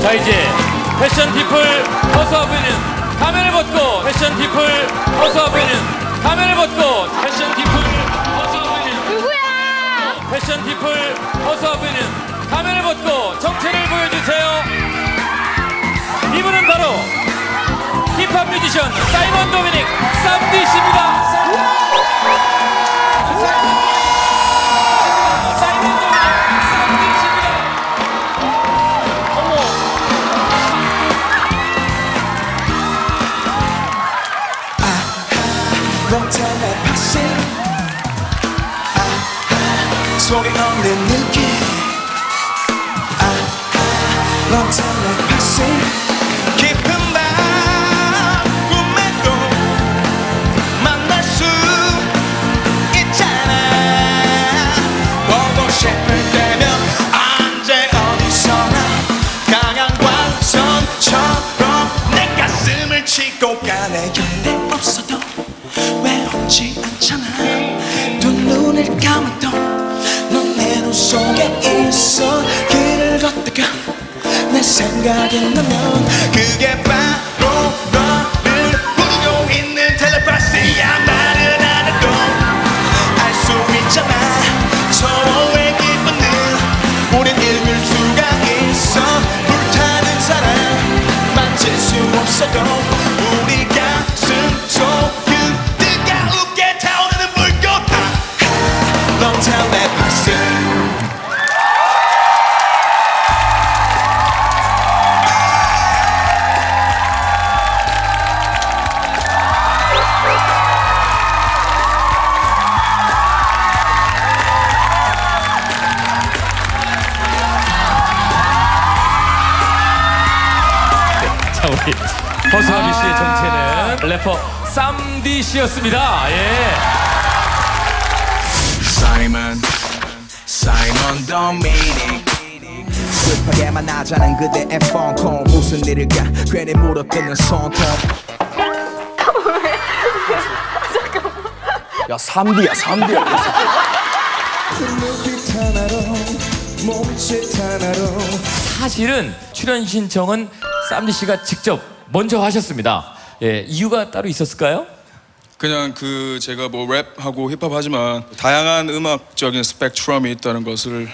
자, 이제 패션피플 허수아 부인은 가면을 벗고, 패션피플 허수아 부인은 가면을 벗고, 패션피플 허수아 부인은 누구야? 패션피플 허수아 부인은 가면을 벗고 정체를 보여주세요. 이분은 바로 힙합 뮤지션 사이먼 도미닉 쌈디 씨입니다. 멍청한 패션, 아하 소리 없는 느낌, 아하 멍청한 패션. 깊은 밤 꿈에도 만날 수 있잖아. 보고 싶을 때면 언제 어디서나 강한 광선처럼 내 가슴을 치고 가네. 연락 없어도 외롭지 않잖아. 두 눈을 감아도 넌 내 눈 속에 있어. 길을 걷다가 내 생각이 나면 그게 바로 너를 부르고 있는 텔레파시야. 말은 안 해도 알 수 있잖아. 서로의 기분을 우린 읽을 수가 있어. 불타는 사랑 만질 수 없어도 우리 가슴 속 허수아비 씨의 정체는 래퍼 쌈디 씨였습니다. 예. Simon Dominic. 슬프게 만나자는 그대의 폰콜. 무슨 일일까 괜히 물어뜯는 손톱. 잠깐만. 야, 쌈디야. 눈빛 하나로 몸짓 하나로. 사실은 출연 신청은 쌈디 씨가 직접 먼저 하셨습니다. 예, 이유가 따로 있었을까요? 그냥 제가 뭐 랩하고 힙합 하지만 다양한 음악적인 스펙트럼이 있다는 것을